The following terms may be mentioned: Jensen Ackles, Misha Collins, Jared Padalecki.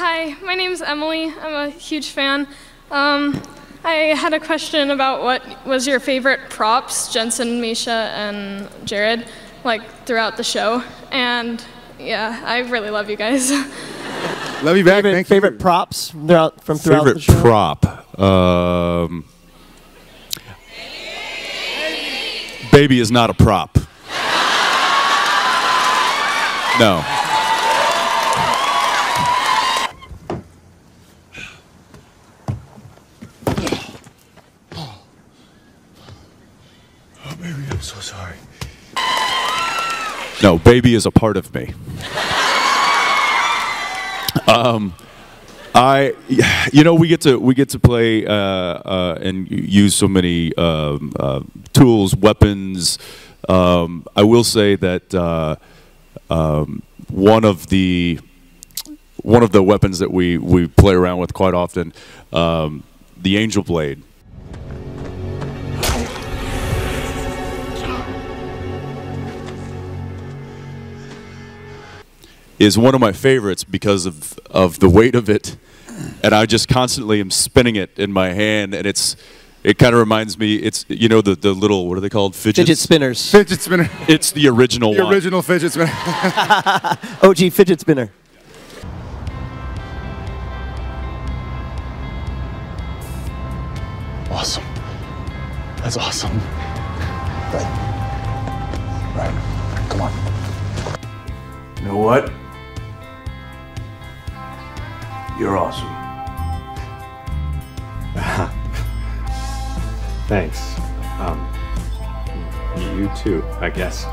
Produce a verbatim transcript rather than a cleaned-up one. Hi, my name's Emily. I'm a huge fan. Um, I had a question about what was your favorite props, Jensen, Misha, and Jared, like throughout the show. And yeah, I really love you guys. Love you back. Favorite, Thank favorite you. props throughout from throughout favorite the show. prop. Um, baby. baby is not a prop. No. Baby, I'm so sorry. No, baby is a part of me. um, I, you know, we get to we get to play uh, uh, and use so many um, uh, tools, weapons. Um, I will say that uh, um, one of the one of the weapons that we we play around with quite often, um, the angel blade. Is one of my favorites because of of the weight of it, and I just constantly am spinning it in my hand, and it's it kind of reminds me it's you know the the little what are they called fidget fidget spinners fidget spinner. It's the original the one. original fidget spinner. O G fidget spinner. Awesome. That's awesome. Right. Right. Come on. You know what? You're awesome. Thanks. Um, you too, I guess.